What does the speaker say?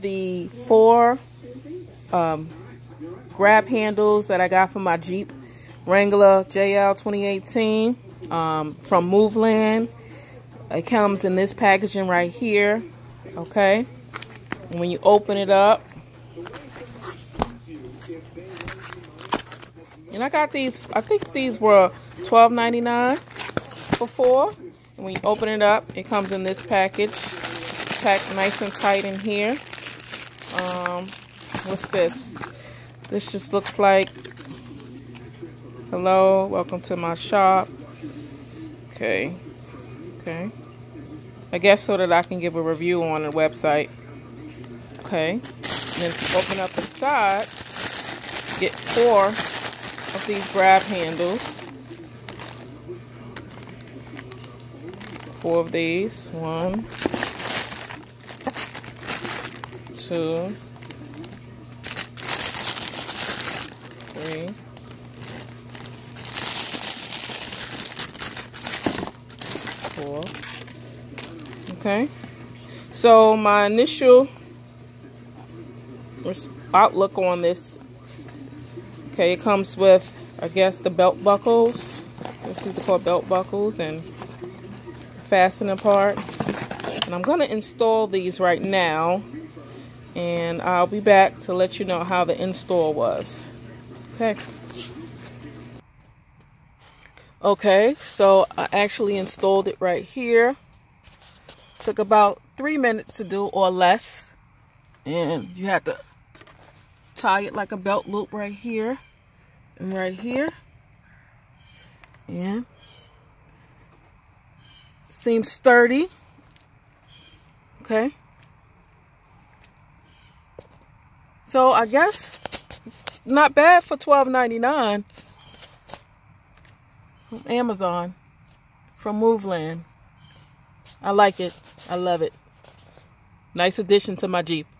the four grab handles that I got for my Jeep Wrangler JL 2018 from Moveland. It comes in this packaging right here, okay? And when you open it up, and I got these, I think these were $12.99 before. And when you open it up, it comes in this package. It's packed nice and tight in here. What's this? This just looks like, hello, welcome to my shop. Okay. I guess so that I can give a review on the website. Okay. And then open up inside, get four of these grab handles. Four of these. 1, 2, 3. Okay, so my initial outlook on this, okay, it comes with, I guess, the belt buckles. This is called belt buckles and fastening part. And I'm going to install these right now, and I'll be back to let you know how the install was. Okay. Okay, so I actually installed it right here. Took about 3 minutes to do or less. And you have to tie it like a belt loop right here and right here. Yeah. Seems sturdy. Okay. So I guess not bad for $12.99. from Amazon, from Moveland. I like it. I love it. Nice addition to my Jeep.